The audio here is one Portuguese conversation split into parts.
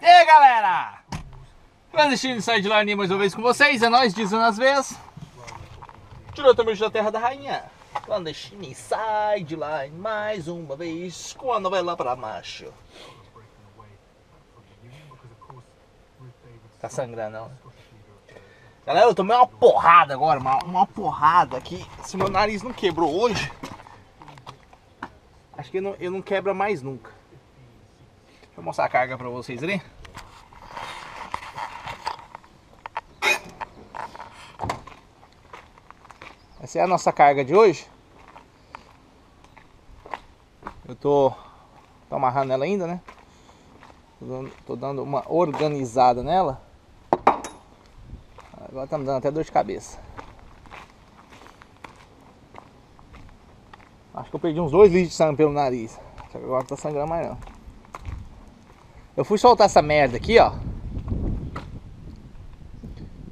E aí, galera, clandestino sai de lá mais uma vez com vocês, é nóis, dizendo às vezes. Tirou o Tombridge da terra da rainha. Clandestino sai de lá mais uma vez com a novela pra macho. Tá sangrando, não? Galera, eu tomei uma porrada agora, uma porrada aqui. Se meu nariz não quebrou hoje, acho que eu não quebra mais nunca. Deixa eu mostrar a carga pra vocês ali. Essa é a nossa carga de hoje. Eu tô amarrando ela ainda, né? Tô dando uma organizada nela. Agora tá me dando até dor de cabeça. Acho que eu perdi uns 2 litros de sangue pelo nariz. Só que agora não tá sangrando mais não. Eu fui soltar essa merda aqui, ó.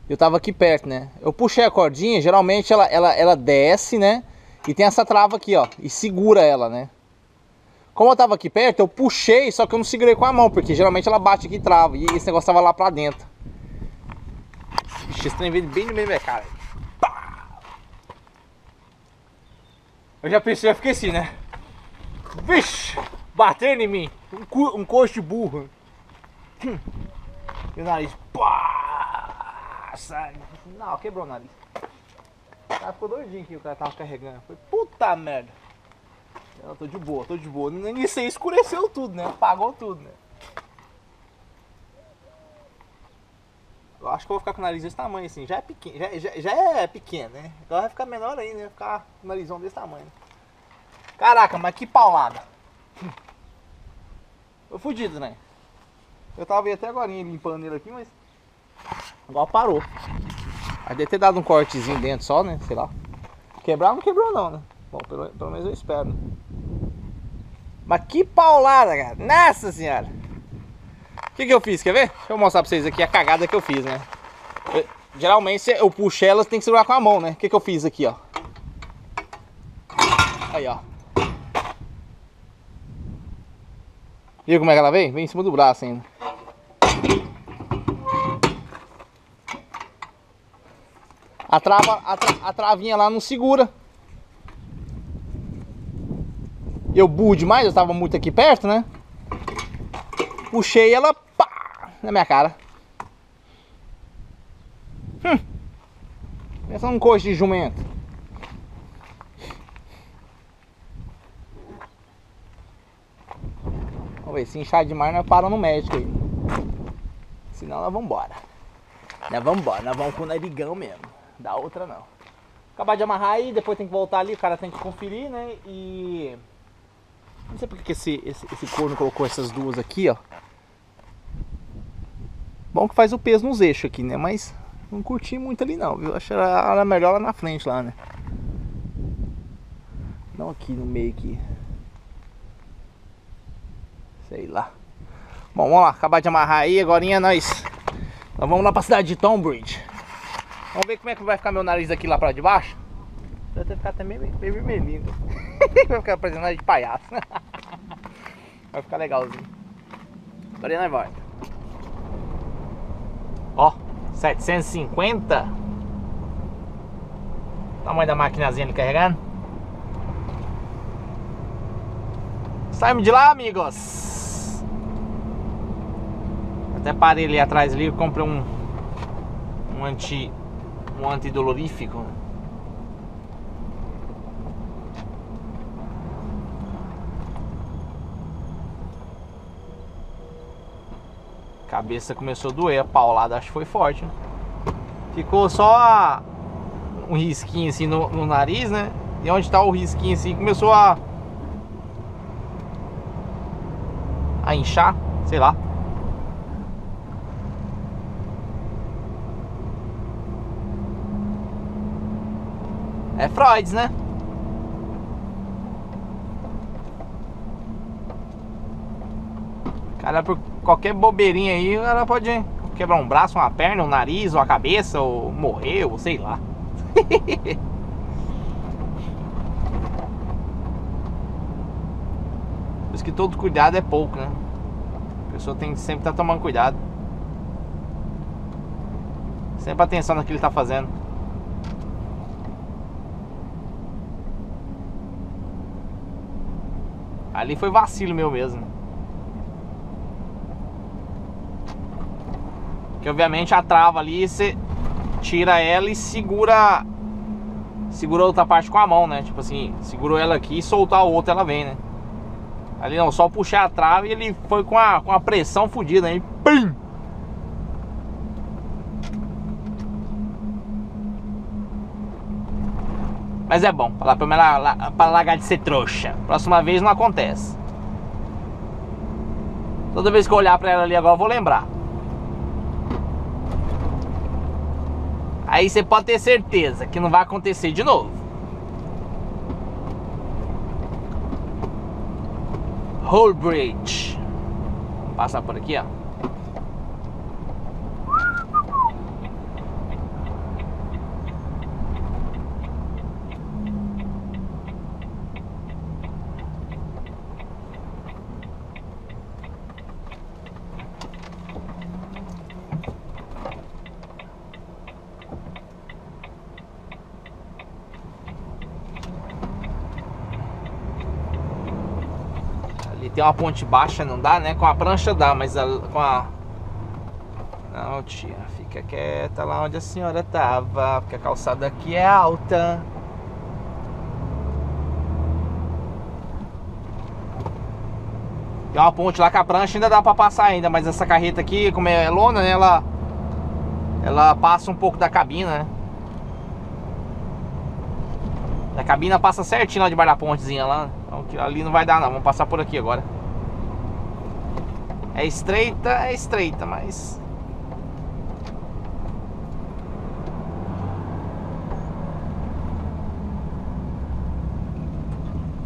Eu tava aqui perto, né? Eu puxei a cordinha, geralmente ela desce, né? E tem essa trava aqui, ó. E segura ela, né? Como eu tava aqui perto, eu puxei, só que eu não segurei com a mão, porque geralmente ela bate aqui e trava. E esse negócio tava lá pra dentro. Ixi, esse trem veio bem no meio da minha cara. Pá! Eu já pensei, eu fiquei assim, né? Vixe! Batendo em mim. Um coxo de burro. E o nariz. Pá! Não, quebrou o nariz. O cara ficou doidinho que o cara tava carregando. Foi puta merda. Eu tô de boa, tô de boa. Nem sei, escureceu tudo, né? Apagou tudo, né? Eu acho que eu vou ficar com o nariz desse tamanho assim. Já é pequeno, já é pequeno, né? Agora vai ficar menor ainda, né? Vai ficar com o narizão desse tamanho. Caraca, mas que paulada. Tô fudido, né? Eu tava aí até agora limpando ele aqui, mas... Agora parou. Aí deve ter dado um cortezinho dentro só, né? Sei lá. Quebrar não quebrou não, né? Bom, pelo menos eu espero, né? Mas que paulada, cara. Nossa senhora. O que eu fiz? Quer ver? Deixa eu mostrar pra vocês aqui a cagada que eu fiz, né? Geralmente eu puxo elas, tem que segurar com a mão, né? O que eu fiz aqui, ó? Aí, ó. Viu como é que ela vem? Vem em cima do braço ainda. A travinha lá não segura. Eu burro demais, eu tava muito aqui perto, né? Puxei ela, pá, na minha cara. Pensa num coxo de jumento. Vamos ver, se inchar demais nós paramos no médico aí. Senão nós vamos embora. Nós vamos com o narigão mesmo. Da outra não. Acabar de amarrar aí, depois tem que voltar ali, o cara tem que conferir, né? E... Não sei porque que esse corno colocou essas duas aqui, ó. Bom que faz o peso nos eixos aqui, né? Mas não curti muito ali não, viu? Acho que era melhor lá na frente, lá, né? Não aqui no meio aqui. Sei lá. Bom, vamos lá. Acabar de amarrar aí, agora é nós. Nós vamos lá pra cidade de Tombridge. Vamos ver como é que vai ficar meu nariz aqui lá pra debaixo. Vai até ficar até meio vermelhinho. Vai ficar parecendo nariz de palhaço. Vai ficar legalzinho. Agora nós volta. Ó, 750. O tamanho da maquinazinha ali carregando. Saímos de lá, amigos. Até parei ali atrás ali, eu comprei um antidolorífico. Cabeça começou a doer, a paulada acho que foi forte, né? Ficou só um risquinho assim no nariz, né? E onde tá o risquinho assim começou a inchar, sei lá. É Freud, né? Cara, por qualquer bobeirinha aí, ela pode quebrar um braço, uma perna, um nariz, uma cabeça, ou morrer, ou sei lá. Por isso que todo cuidado é pouco, né? A pessoa tem que sempre estar tomando cuidado. Sempre atenção no que ele está fazendo. Ali foi vacilo meu mesmo. Que obviamente a trava ali, você tira ela e segura. Segura a outra parte com a mão, né? Tipo assim, segurou ela aqui e soltar a outra, ela vem, né? Ali não, só puxar a trava e ele foi com a pressão fodida aí. Pim! Mas é bom, pra largar de ser trouxa. Próxima vez não acontece. Toda vez que eu olhar pra ela ali agora, eu vou lembrar. Aí você pode ter certeza que não vai acontecer de novo. Holbridge. Vamos passar por aqui, ó. Tem uma ponte baixa, não dá, né? Com a prancha dá, mas Não, tia, fica quieta lá onde a senhora tava, porque a calçada aqui é alta. Tem uma ponte lá com a prancha, ainda dá pra passar ainda, mas essa carreta aqui, como é lona, né? Ela passa um pouco da cabina, né? A cabina passa certinho lá debaixo da pontezinha lá. Ali não vai dar não, vamos passar por aqui agora. É estreita, mas...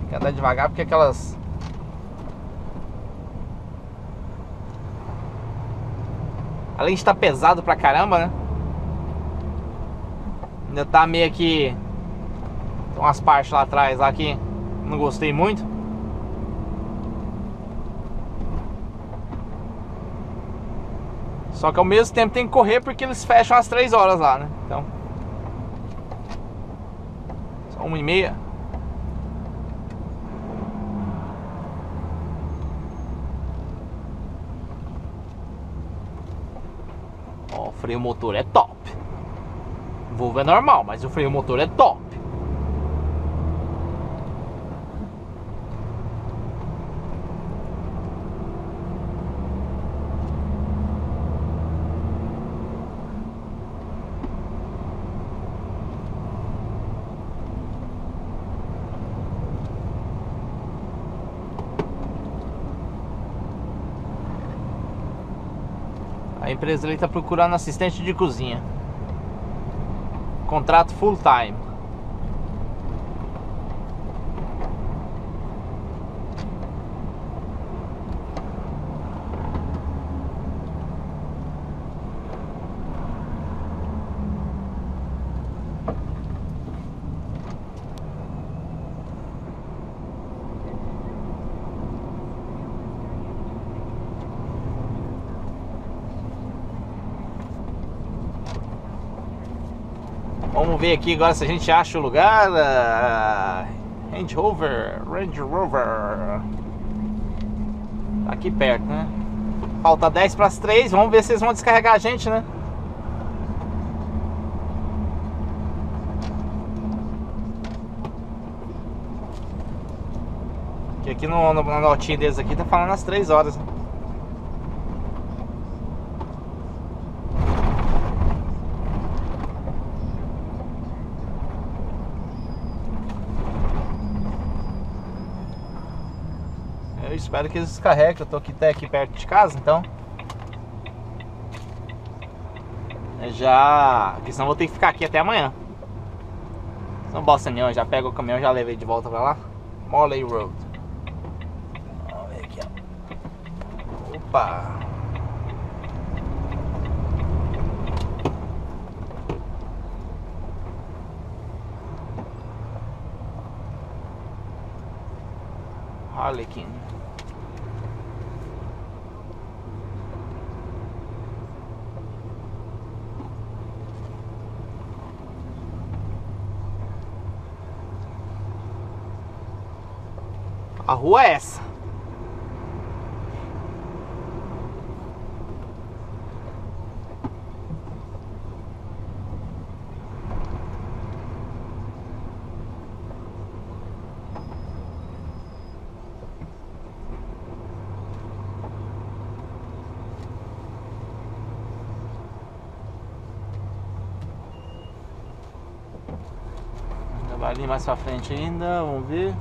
Tem que andar devagar porque aquelas... Além de estar pesado pra caramba, né? Ainda tá meio que... Tem umas partes lá atrás, lá aqui. Não gostei muito. Só que ao mesmo tempo tem que correr porque eles fecham às 3 horas lá, né? Então. Só 1h30. Ó, o freio motor é top. O Volvo é normal, mas o freio motor é top. A empresa ali está procurando assistente de cozinha. Contrato full time. Vamos ver aqui agora se a gente acha o lugar. Range Rover. Tá aqui perto, né? Falta 2:50, vamos ver se eles vão descarregar a gente, né? Que aqui na notinha deles aqui tá falando às 3 horas. Espero que eles descarreguem, eu tô aqui perto de casa, então. Porque senão eu vou ter que ficar aqui até amanhã. Não bosta nenhuma, já pego o caminhão e já levei de volta pra lá. Morley Road. Vamos ver aqui, ó. Opa! Harlequin. A rua é essa. Ainda vai ali mais pra frente ainda, vamos ver.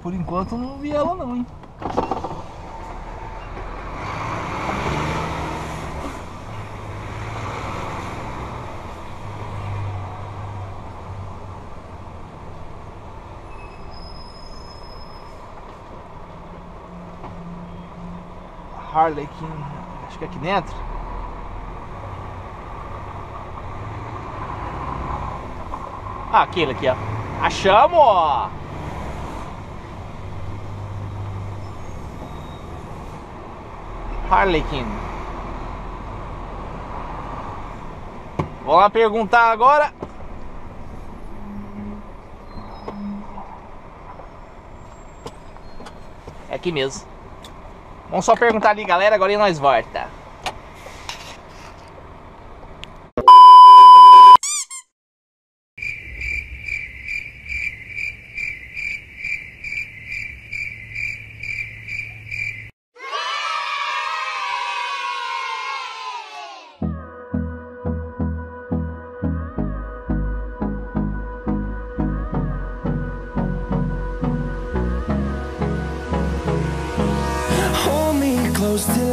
Por enquanto não vi ela não, hein? Harlequin, acho que é aqui dentro. Ah, aquele aqui, ó. Achamos! Harlequin. Vou lá perguntar agora. É aqui mesmo. Vamos só perguntar ali, galera. Agora nós volta. Till